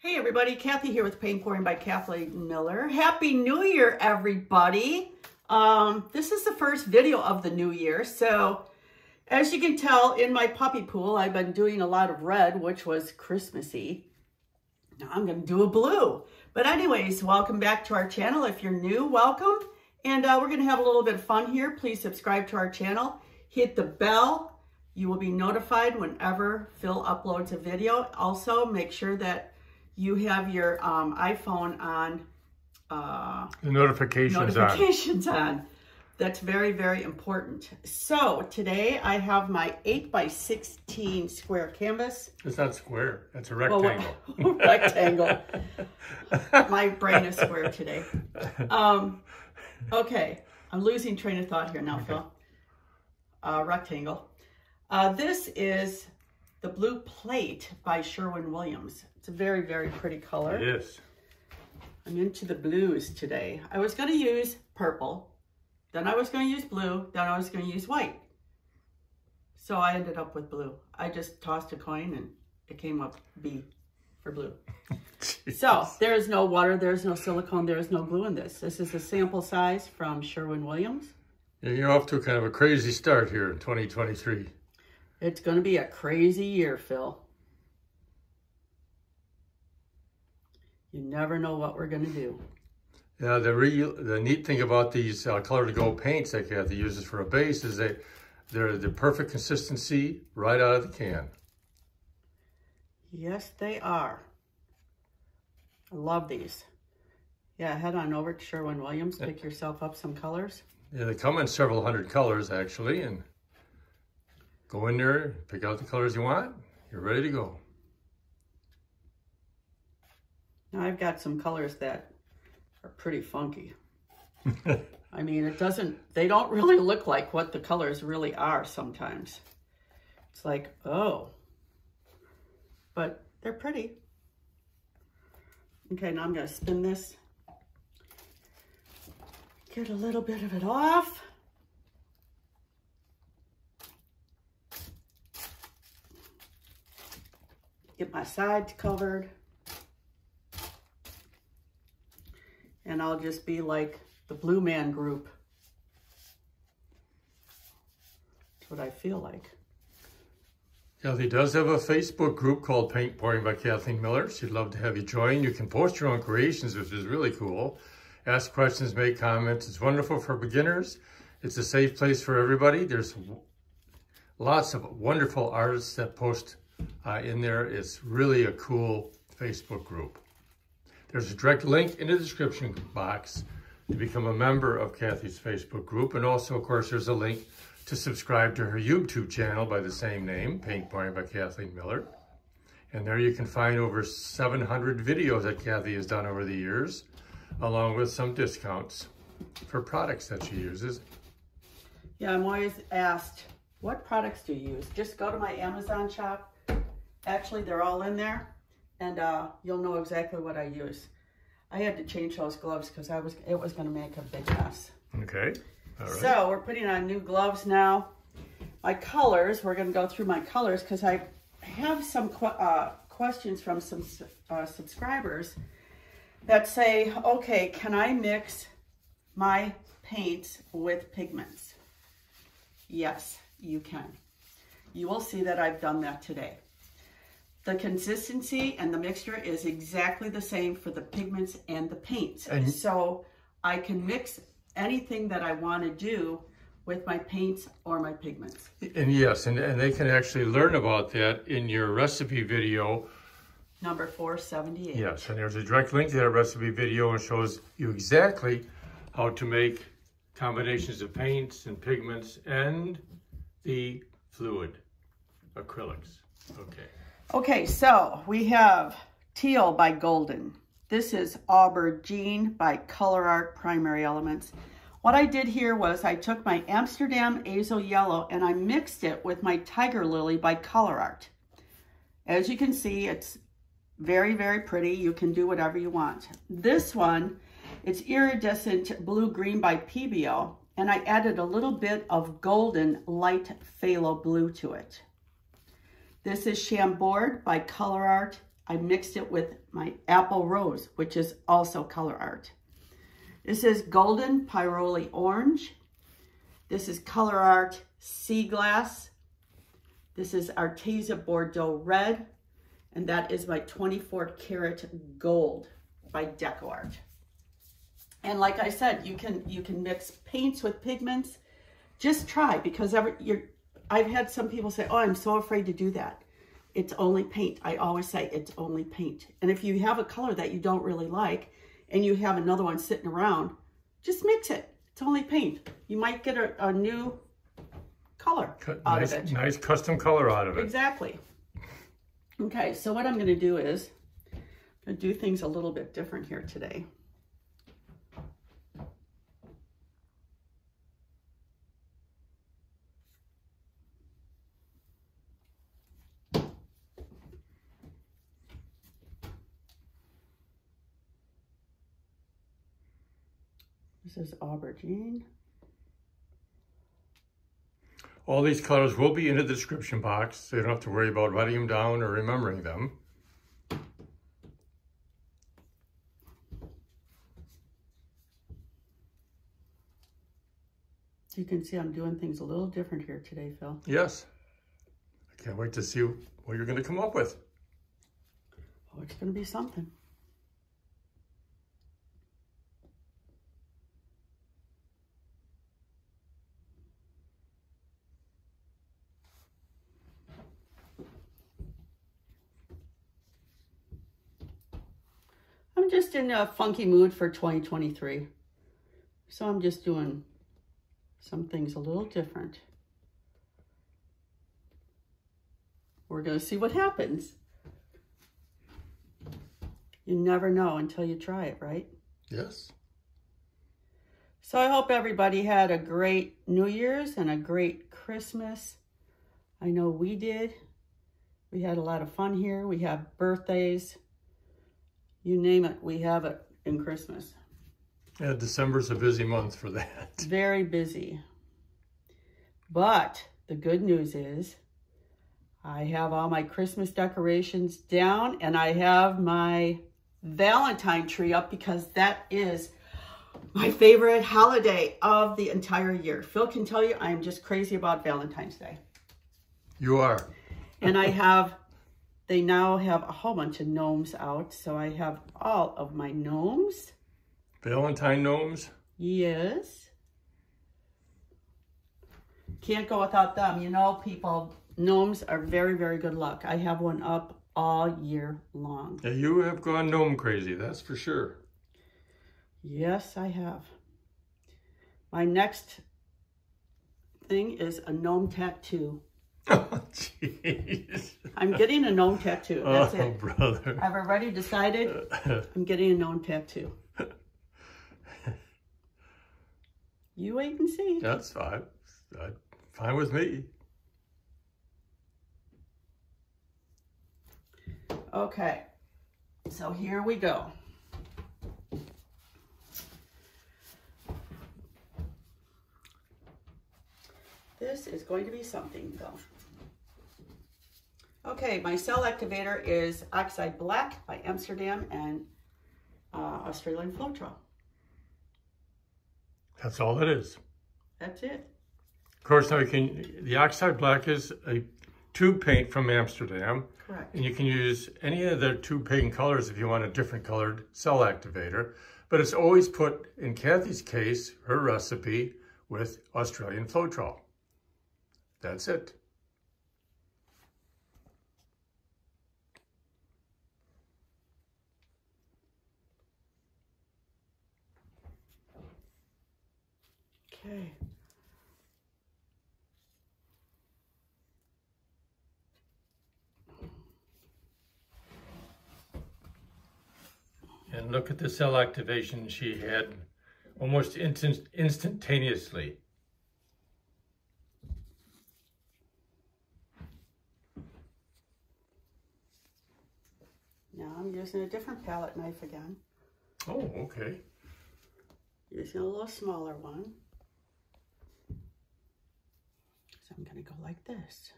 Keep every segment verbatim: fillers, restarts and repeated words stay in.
Hey everybody, Kathy here with Paint Pouring by Kathleen Miller. Happy New Year, everybody. Um, this is the first video of the new year. So as you can tell in my puppy pool, I've been doing a lot of red, which was Christmassy. Now I'm gonna do a blue. But anyways, welcome back to our channel. If you're new, welcome. And uh, we're gonna have a little bit of fun here. Please subscribe to our channel, hit the bell. You will be notified whenever Phil uploads a video. Also make sure that you have your um, iPhone on. Uh, the notifications, notifications on. on. That's very, very important. So today I have my eight by sixteen square canvas. It's not square, it's a rectangle. Well, rectangle. My brain is square today. Um, okay, I'm losing train of thought here now, okay. Phil. Uh, rectangle. Uh, this is the Blue Plate by Sherwin-Williams. It's a very, very pretty color. It is. I'm into the blues today. I was going to use purple, then I was going to use blue, then I was going to use white. So I ended up with blue. I just tossed a coin and it came up B for blue. So there is no water, there is no silicone, there is no glue in this. This is a sample size from Sherwin-Williams. Yeah, you're off to a kind of a crazy start here in twenty twenty-three. It's going to be a crazy year, Phil. You never know what we're going to do. Yeah, the real, the neat thing about these uh, Color to Go paints that Kathy uses for a base is that they're the perfect consistency right out of the can. Yes, they are. I love these. Yeah, head on over to Sherwin-Williams, pick yeah. yourself up some colors. Yeah, they come in several hundred colors, actually, and go in there, pick out the colors you want, you're ready to go. Now I've got some colors that are pretty funky. I mean, it doesn't, they don't really look like what the colors really are sometimes. It's like, oh, but they're pretty. Okay, now I'm gonna spin this. Get a little bit of it off. Get my sides covered. And I'll just be like the Blue Man Group. That's what I feel like. Kathy does have a Facebook group called Paint Pouring by Kathleen Miller. She'd love to have you join. You can post your own creations, which is really cool. Ask questions, make comments. It's wonderful for beginners. It's a safe place for everybody. There's lots of wonderful artists that post Uh, in there. It's really a cool Facebook group. There's a direct link in the description box to become a member of Kathy's Facebook group, and also, of course, there's a link to subscribe to her YouTube channel by the same name, Paint Pouring by Kathleen Miller. And there you can find over seven hundred videos that Kathy has done over the years, along with some discounts for products that she uses. Yeah, I'm always asked, what products do you use? Just go to my Amazon shop. Actually, they're all in there, and uh, you'll know exactly what I use. I had to change those gloves because I was it was going to make a big mess. Okay. All right. So we're putting on new gloves now. My colors, we're going to go through my colors because I have some qu uh, questions from some uh, subscribers that say, okay, can I mix my paints with pigments? Yes, you can. You will see that I've done that today. The consistency and the mixture is exactly the same for the pigments and the paints. And so I can mix anything that I want to do with my paints or my pigments. And yes, and, and they can actually learn about that in your recipe video. Number four seventy-eight. Yes, and there's a direct link to that recipe video and shows you exactly how to make combinations of paints and pigments and the fluid acrylics. Okay. Okay, so we have Teal by Golden. This is Aubergine by Color Art Primary Elements. What I did here was I took my Amsterdam Azo Yellow and I mixed it with my Tiger Lily by Color Art. As you can see, it's very, very pretty. You can do whatever you want. This one, it's Iridescent Blue Green by P B O, and I added a little bit of Golden Light Phthalo Blue to it. This is Chambord by Color Art I mixed it with my apple rose, which is also Color Art. This is Golden Pyroli Orange. This is Color Art Sea Glass. This is Arteza Bordeaux Red. And that is my twenty-four karat gold by Decoart. And like I said, you can you can mix paints with pigments. Just try, because every, you're, I've had some people say, oh, I'm so afraid to do that. It's only paint. I always say it's only paint. And if you have a color that you don't really like and you have another one sitting around, just mix it. It's only paint. You might get a, a new color Cut, out nice, of it. Nice custom color out of it. Exactly. Okay, so what I'm going to do is I'm going to do things a little bit different here today. This is aubergine. All these colors will be in the description box, so you don't have to worry about writing them down or remembering them. You can see I'm doing things a little different here today, Phil. Yes. I can't wait to see what you're going to come up with. Oh, it's going to be something. Just in a funky mood for twenty twenty-three, so I'm just doing some things a little different. We're gonna see what happens. You never know until you try it, right? Yes. So I hope everybody had a great New Year's and a great Christmas. I know we did. We had a lot of fun here. We have birthdays. You name it, we have it in Christmas. Yeah, December's a busy month for that. Very busy. But the good news is I have all my Christmas decorations down, and I have my Valentine tree up, because that is my favorite holiday of the entire year. Phil can tell you I'm just crazy about Valentine's Day. You are. And I have... They now have a whole bunch of gnomes out, so I have all of my gnomes. Valentine gnomes? Yes. Can't go without them. You know, people, gnomes are very, very good luck. I have one up all year long. Yeah, you have gone gnome crazy, that's for sure. Yes, I have. My next thing is a gnome tattoo. Oh, jeez. I'm getting a gnome tattoo. That's oh, it. Brother. I've already decided I'm getting a gnome tattoo. You wait and see. That's fine. That's fine with me. Okay. So here we go. This is going to be something, though. Okay, my cell activator is Oxide Black by Amsterdam and uh, Australian Floetrol. That's all it is. That's it. Of course, now you can, the Oxide Black is a tube paint from Amsterdam. Correct. And you can use any of their tube paint colors if you want a different colored cell activator. But it's always put, in Kathy's case, her recipe, with Australian Floetrol. That's it. Okay. And look at the cell activation she had almost instant instantaneously. Now I'm using a different palette knife again. Oh, okay. Using a little smaller one. So I'm going to go like this.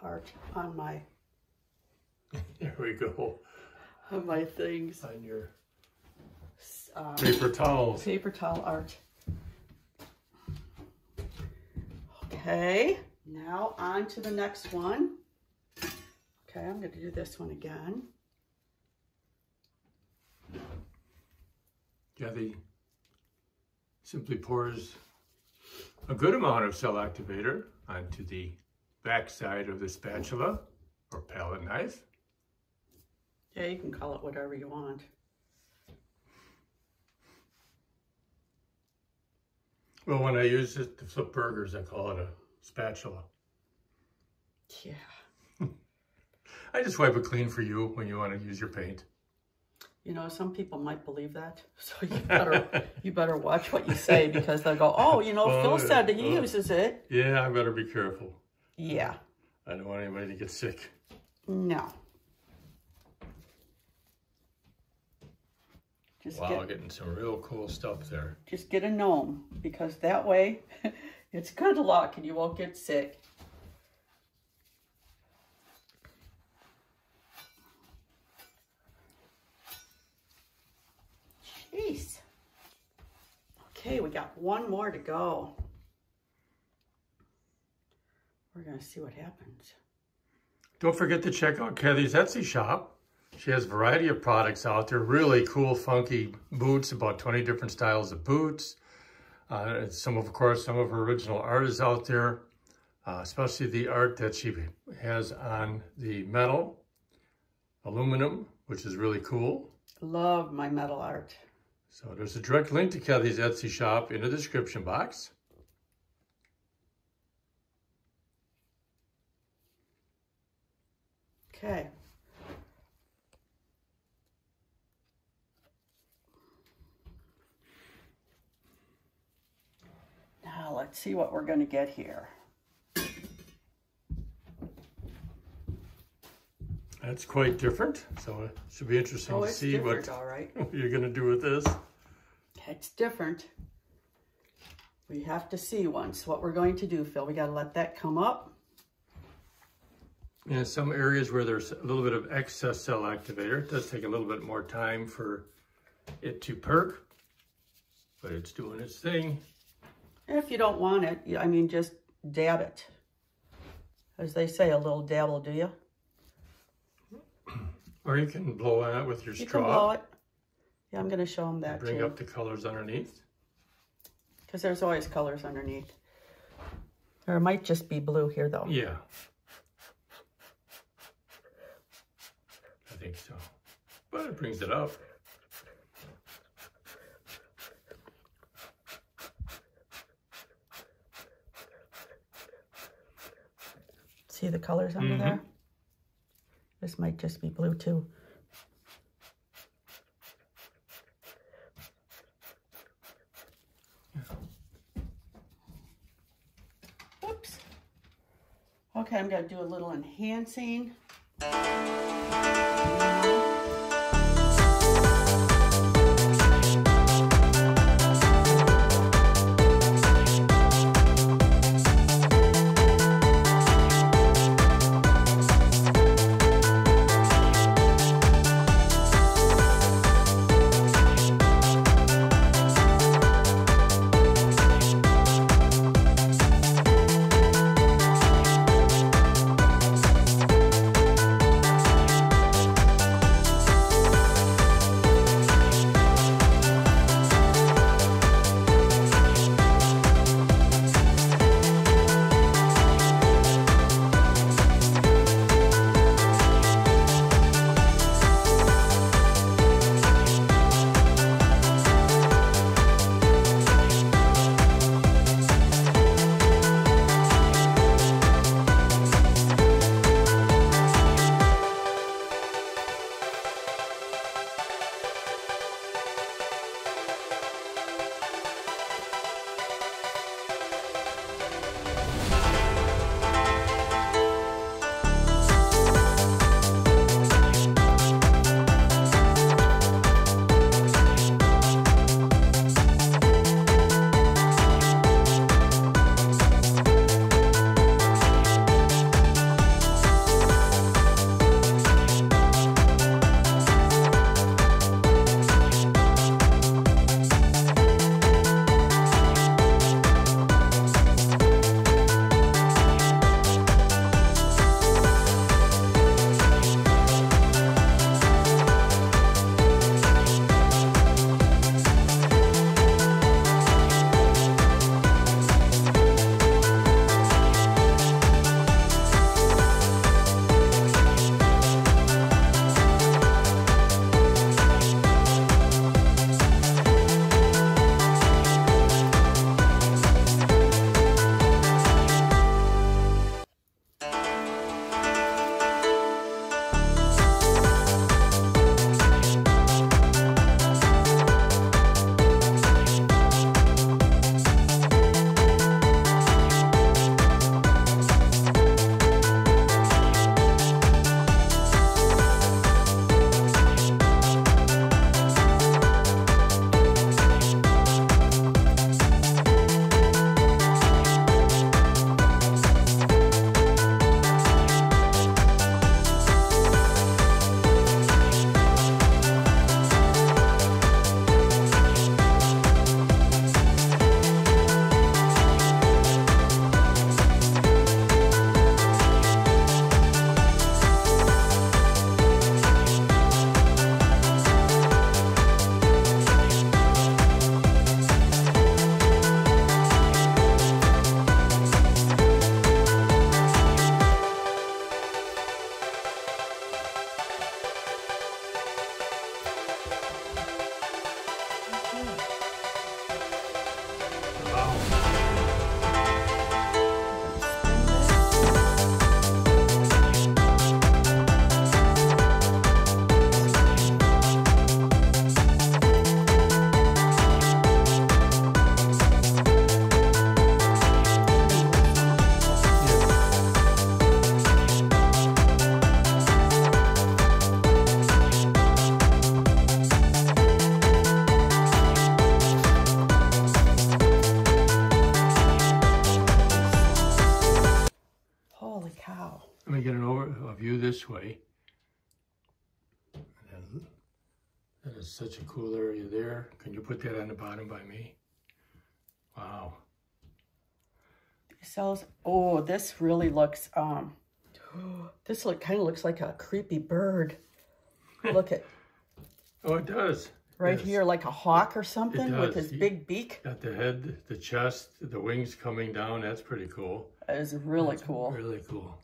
art on my there we go on my things on your uh, paper towels paper towel art. Okay, now on to the next one. Okay, I'm going to do this one again. Kathy simply pours a good amount of cell activator onto the back side of the spatula or palette knife. Yeah, you can call it whatever you want. Well, when I use it to flip burgers, I call it a spatula. Yeah. I just wipe it clean for you when you want to use your paint. You know, some people might believe that, so you better you better watch what you say, because they'll go, oh, you know, oh, Phil said that he oh. uses it. Yeah, I better be careful. Yeah. I don't want anybody to get sick. No. Just wow, get, getting some real cool stuff there. Just get a gnome, because that way it's good luck and you won't get sick. Jeez. Okay, we got one more to go. We're going to see what happens. Don't forget to check out Kathy's Etsy shop. She has a variety of products out there. Really cool, funky boots, about twenty different styles of boots. Uh, some of, of course, some of her original art is out there, uh, especially the art that she has on the metal, aluminum, which is really cool. Love my metal art. So there's a direct link to Kathy's Etsy shop in the description box. Okay. Now let's see what we're going to get here. That's quite different, so it should be interesting oh, to see what, all right. what you're going to do with this. It's different. We have to see once what we're going to do, Phil. We got to let that come up. In some areas where there's a little bit of excess cell activator, it does take a little bit more time for it to perk, but it's doing its thing. If you don't want it, I mean, just dab it. As they say, a little dabble, do you? Or you can blow on it with your you straw. You can blow it. Yeah, I'm going to show them that, Bring too. up the colors underneath. Because there's always colors underneath. Or it might just be blue here, though. Yeah. I think so. But it brings it up. See the colors under mm-hmm. there? This might just be blue too. Oops. Okay, I'm going to do a little enhancing. cow. Let me get an overview this way. And that is such a cool area there. Can you put that on the bottom by me? Wow. Sells. Oh, this really looks. Um, this look kind of looks like a creepy bird. Look at. Oh, it does. Right yes. here, like a hawk or something with his big beak. Got the head, the chest, the wings coming down. That's pretty cool. That is really That's cool. Really cool.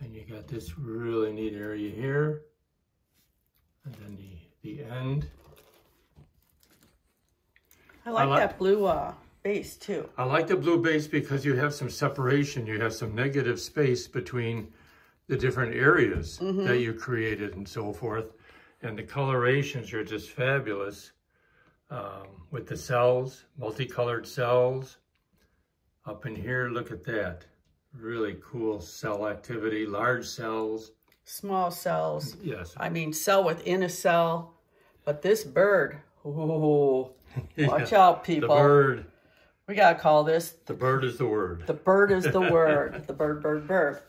And you got this really neat area here. And then the, the end. I like, I like that blue uh, base too. I like the blue base because you have some separation. You have some negative space between the different areas mm-hmm. that you created and so forth. And the colorations are just fabulous um, with the cells, multicolored cells. Up in here, look at that. Really cool cell activity, large cells. Small cells. Yes. I mean, cell within a cell. But this bird, oh, watch yeah, out, people. The bird. We got to call this. The bird is the word. The bird is the word. The bird, bird, bird.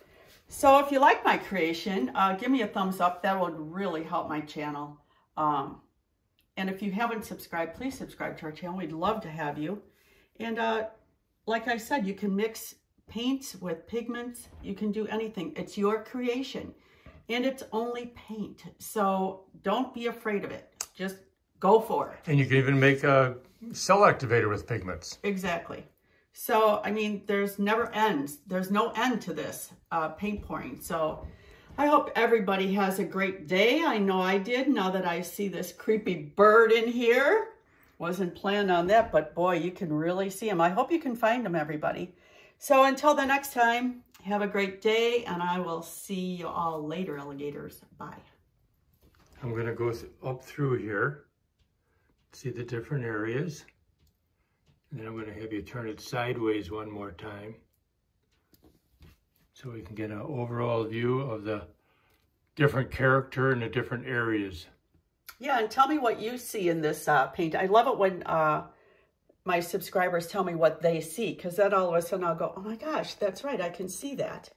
So if you like my creation, uh, give me a thumbs up. That would really help my channel. Um, and if you haven't subscribed, please subscribe to our channel. We'd love to have you. And uh, like I said, you can mix paints with pigments. You can do anything. It's your creation. And it's only paint. So don't be afraid of it. Just go for it. And you can even make a cell activator with pigments. Exactly. So, I mean, there's never ends. There's no end to this uh, paint pouring. So I hope everybody has a great day. I know I did now that I see this creepy bird in here. Wasn't planning on that, but boy, you can really see him. I hope you can find him, everybody. So until the next time, have a great day, and I will see you all later, alligators. Bye. I'm going to go up through here, see the different areas. And then I'm going to have you turn it sideways one more time so we can get an overall view of the different character and the different areas. Yeah, and tell me what you see in this uh, paint. I love it when uh, my subscribers tell me what they see, because then all of a sudden I'll go, oh my gosh, that's right, I can see that.